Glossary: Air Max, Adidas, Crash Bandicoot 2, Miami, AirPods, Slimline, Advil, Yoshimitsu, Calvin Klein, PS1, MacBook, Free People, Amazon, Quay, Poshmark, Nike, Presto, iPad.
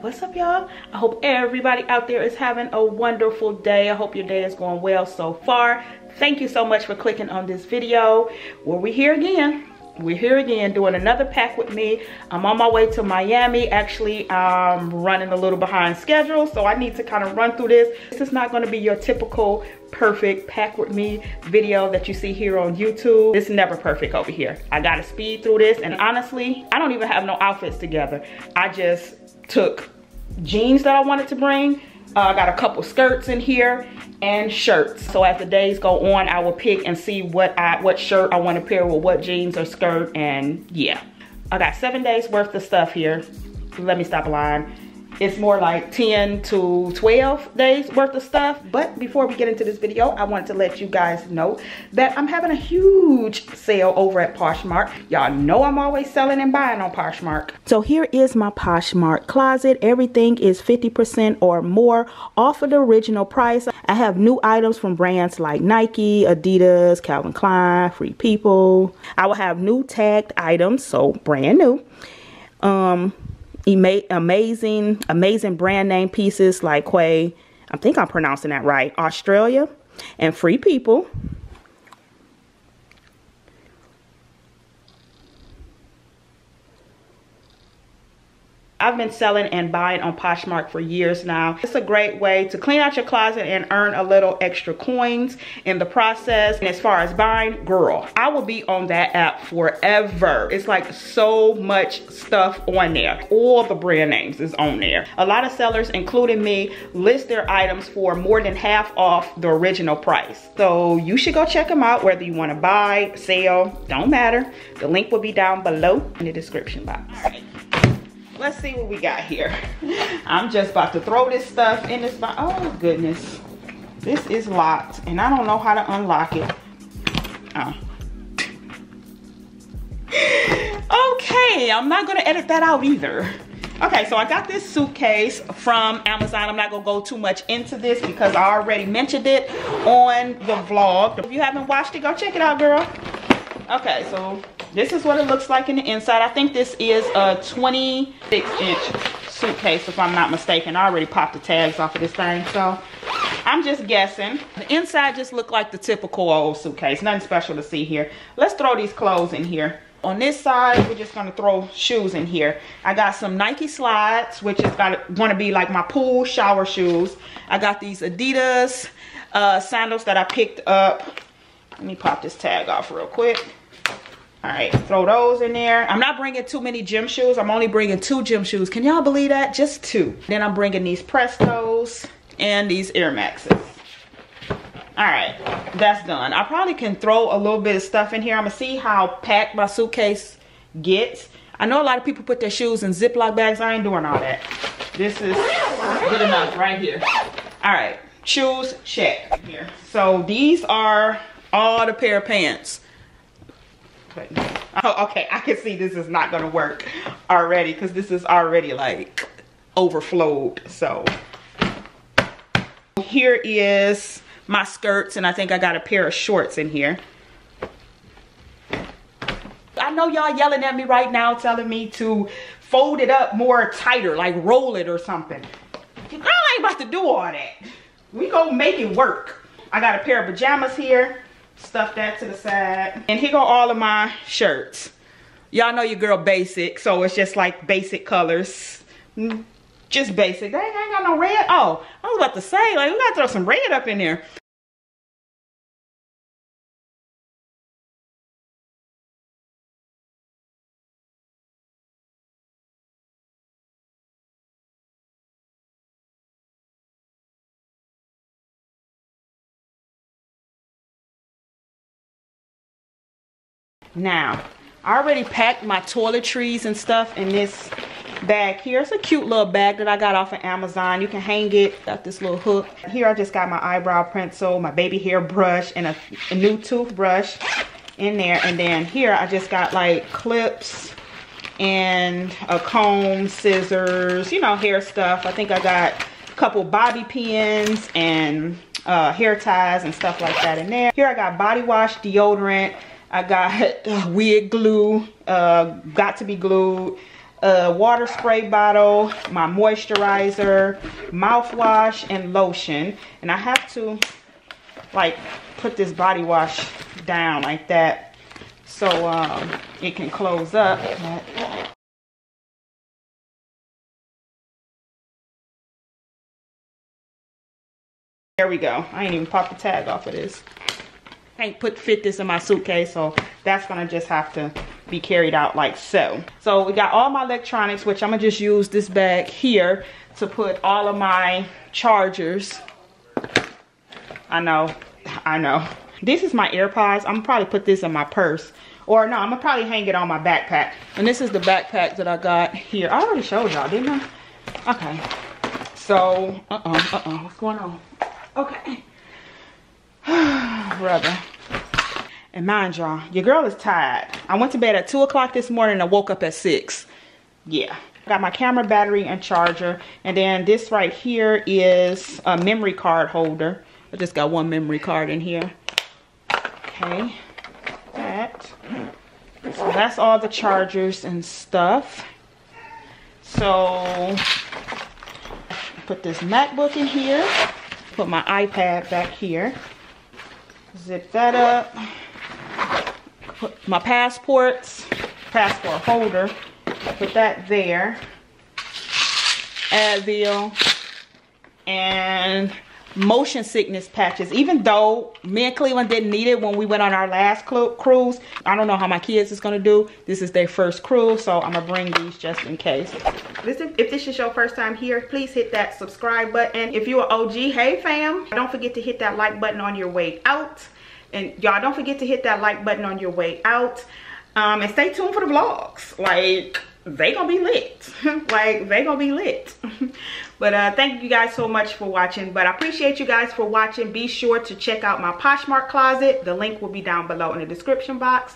What's up, y'all? I hope everybody out there is having a wonderful day. I hope your day is going well so far. Thank you so much for clicking on this video. Well, we're here again. We're here again doing another pack with me. I'm on my way to Miami. Actually, I'm running a little behind schedule, so I need to kind of run through this. This is not going to be your typical perfect pack with me video that you see here on YouTube. It's never perfect over here. I gotta speed through this, and honestly, I don't even have no outfits together. I just took jeans that I wanted to bring. I got a couple skirts in here and shirts. So as the days go on, I will pick and see what shirt I want to pair with what jeans or skirt, and yeah. I got 7 days worth of stuff here. Let me stop lying. It's more like 10 to 12 days worth of stuff. But before we get into this video, I wanted to let you guys know that I'm having a huge sale over at Poshmark. Y'all know I'm always selling and buying on Poshmark. So here is my Poshmark closet. Everything is 50% or more off of the original price. I have new items from brands like Nike, Adidas, Calvin Klein, Free People. I will have new tagged items, so brand new. Amazing brand name pieces like Quay, I think I'm pronouncing that right, Australia, and Free People. I've been selling and buying on Poshmark for years now. It's a great way to clean out your closet and earn a little extra coins in the process. And as far as buying, girl, I will be on that app forever. It's like so much stuff on there. All the brand names is on there. A lot of sellers, including me, list their items for more than half off the original price. So you should go check them out, whether you want to buy, sell, don't matter. The link will be down below in the description box. Let's see what we got here. I'm just about to throw this stuff in this box. Oh goodness, this is locked and I don't know how to unlock it. Oh. Okay, I'm not gonna edit that out either. Okay, so I got this suitcase from Amazon. I'm not gonna go too much into this because I already mentioned it on the vlog. If you haven't watched it, go check it out, girl. Okay, so this is what it looks like in the inside. I think this is a 26-inch suitcase, if I'm not mistaken. I already popped the tags off of this thing, so I'm just guessing. The inside just looked like the typical old suitcase. Nothing special to see here. Let's throw these clothes in here. On this side, we're just gonna throw shoes in here. I got some Nike slides, which is gonna be like my pool shower shoes. I got these Adidas sandals that I picked up. Let me pop this tag off real quick. All right, throw those in there. I'm not bringing too many gym shoes. I'm only bringing 2 gym shoes. Can y'all believe that? Just 2. Then I'm bringing these Prestos and these Air Maxes. All right, that's done. I probably can throw a little bit of stuff in here. I'm gonna see how packed my suitcase gets. I know a lot of people put their shoes in Ziploc bags. I ain't doing all that. This is good enough right here. All right, shoes check here. So these are all the pair of pants. Oh, okay, I can see this is not gonna work already because this is already like overflowed. So here is my skirts, and I think I got a pair of shorts in here. I know y'all yelling at me right now telling me to fold it up more tighter, like roll it or something. I ain't about to do all that. We gonna make it work. I got a pair of pajamas here. Stuff that to the side, and here go all of my shirts. Y'all know your girl basic, so it's just like basic colors, just basic. They ain't got no red. Oh, I was about to say, like, we gotta throw some red up in there. Now, I already packed my toiletries and stuff in this bag here. It's a cute little bag that I got off of Amazon. You can hang it. Got this little hook. Here I just got my eyebrow pencil, my baby hair brush, and a new toothbrush in there. And then here I just got like clips and a comb, scissors, you know, hair stuff. I think I got a couple bobby pins and hair ties and stuff like that in there. Here I got body wash, deodorant, I got wig glue, got to be glued, water spray bottle, my moisturizer, mouthwash, and lotion. And I have to like put this body wash down like that so it can close up. There we go. I ain't even popped the tag off of this. Can't fit this in my suitcase, so that's gonna just have to be carried out like so. So we got all my electronics, which I'm gonna just use this bag here to put all of my chargers. I know. This is my AirPods. I'm gonna probably put this in my purse. Or no, I'm gonna probably hang it on my backpack. And this is the backpack that I got here. I already showed y'all, didn't I? Okay. So, what's going on? Okay. Brother. And mind y'all, your girl is tired. I went to bed at 2 o'clock this morning and I woke up at 6. Yeah. Got my camera, battery, and charger. And then this right here is a memory card holder. I just got one memory card in here. Okay. So that's all the chargers and stuff. So put this MacBook in here. Put my iPad back here, zip that up, put my passport holder, put that there, Advil, and motion sickness patches. Even though me and Cleveland didn't need it when we went on our last cruise, I don't know how my kids is gonna do. This is their first cruise, so I'm gonna bring these just in case. Listen, if this is your first time here, please hit that subscribe button. If you're an OG, hey fam, don't forget to hit that like button on your way out. And y'all don't forget to hit that like button on your way out. And stay tuned for the vlogs. Like, they gonna be lit. Like, they gonna be lit. But thank you guys so much for watching. But I appreciate you guys for watching. Be sure to check out my Poshmark closet. The link will be down below in the description box.